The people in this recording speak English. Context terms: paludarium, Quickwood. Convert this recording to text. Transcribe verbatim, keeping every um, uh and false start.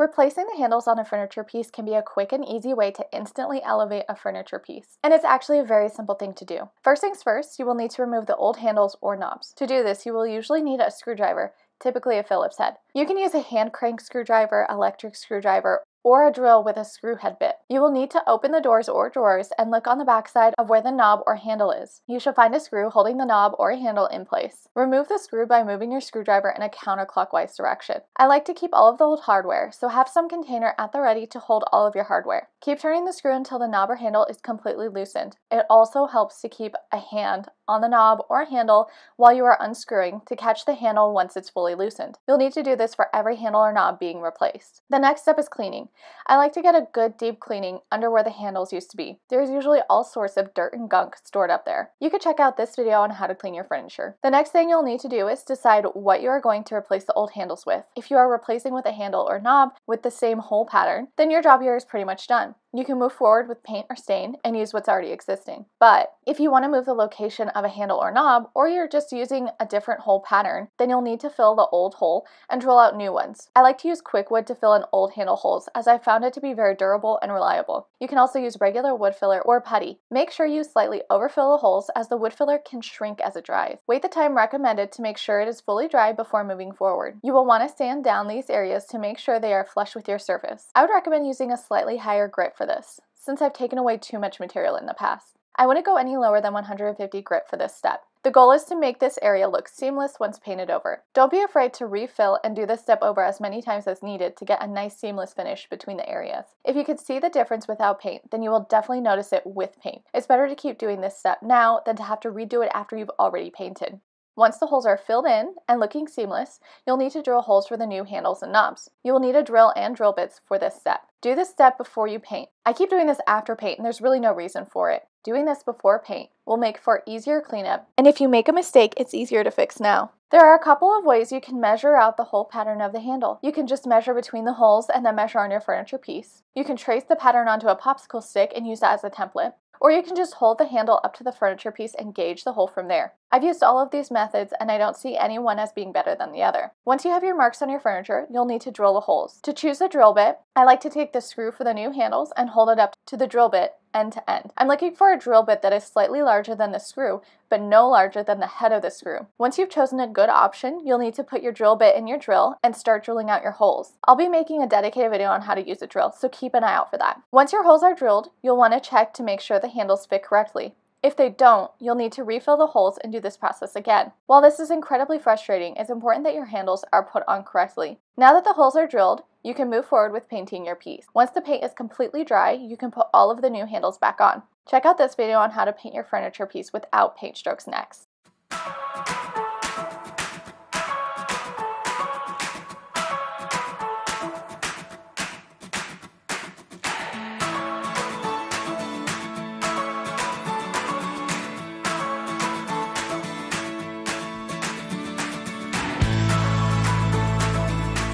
Replacing the handles on a furniture piece can be a quick and easy way to instantly elevate a furniture piece, and it's actually a very simple thing to do. First things first, you will need to remove the old handles or knobs. To do this, you will usually need a screwdriver, typically a Phillips head. You can use a hand crank screwdriver, electric screwdriver, or a drill with a screw head bit. You will need to open the doors or drawers and look on the backside of where the knob or handle is. You shall find a screw holding the knob or handle in place. Remove the screw by moving your screwdriver in a counterclockwise direction. I like to keep all of the old hardware, so have some container at the ready to hold all of your hardware. Keep turning the screw until the knob or handle is completely loosened. It also helps to keep a hand on the knob or handle while you are unscrewing to catch the handle once it's fully loosened. You'll need to do this for every handle or knob being replaced. The next step is cleaning. I like to get a good deep cleaning under where the handles used to be. There's usually all sorts of dirt and gunk stored up there. You could check out this video on how to clean your furniture. The next thing you'll need to do is decide what you are going to replace the old handles with. If you are replacing with a handle or knob with the same hole pattern, then your job here is pretty much done. You can move forward with paint or stain and use what's already existing. But if you want to move the location of a handle or knob, or you're just using a different hole pattern, then you'll need to fill the old hole and drill out new ones. I like to use Quickwood to fill in old handle holes as I found it to be very durable and reliable. You can also use regular wood filler or putty. Make sure you slightly overfill the holes as the wood filler can shrink as it dries. Wait the time recommended to make sure it is fully dry before moving forward. You will want to sand down these areas to make sure they are flush with your surface. I would recommend using a slightly higher grit for this, since I've taken away too much material in the past. I wouldn't go any lower than one hundred fifty grit for this step. The goal is to make this area look seamless once painted over. Don't be afraid to refill and do this step over as many times as needed to get a nice seamless finish between the areas. If you could see the difference without paint, then you will definitely notice it with paint. It's better to keep doing this step now than to have to redo it after you've already painted. Once the holes are filled in and looking seamless, you'll need to drill holes for the new handles and knobs. You will need a drill and drill bits for this step. Do this step before you paint. I keep doing this after paint and there's really no reason for it. Doing this before paint will make for easier cleanup, and if you make a mistake, it's easier to fix now. There are a couple of ways you can measure out the hole pattern of the handle. You can just measure between the holes and then measure on your furniture piece. You can trace the pattern onto a popsicle stick and use that as a template. Or you can just hold the handle up to the furniture piece and gauge the hole from there. I've used all of these methods and I don't see any one as being better than the other. Once you have your marks on your furniture, you'll need to drill the holes. To choose a drill bit, I like to take the screw for the new handles and hold it up to the drill bit end to end. I'm looking for a drill bit that is slightly larger than the screw, but no larger than the head of the screw. Once you've chosen a good option, you'll need to put your drill bit in your drill and start drilling out your holes. I'll be making a dedicated video on how to use a drill, so keep an eye out for that. Once your holes are drilled, you'll want to check to make sure the handles fit correctly. If they don't, you'll need to refill the holes and do this process again. While this is incredibly frustrating, it's important that your handles are put on correctly. Now that the holes are drilled, you can move forward with painting your piece. Once the paint is completely dry, you can put all of the new handles back on. Check out this video on how to paint your furniture piece without paint strokes next.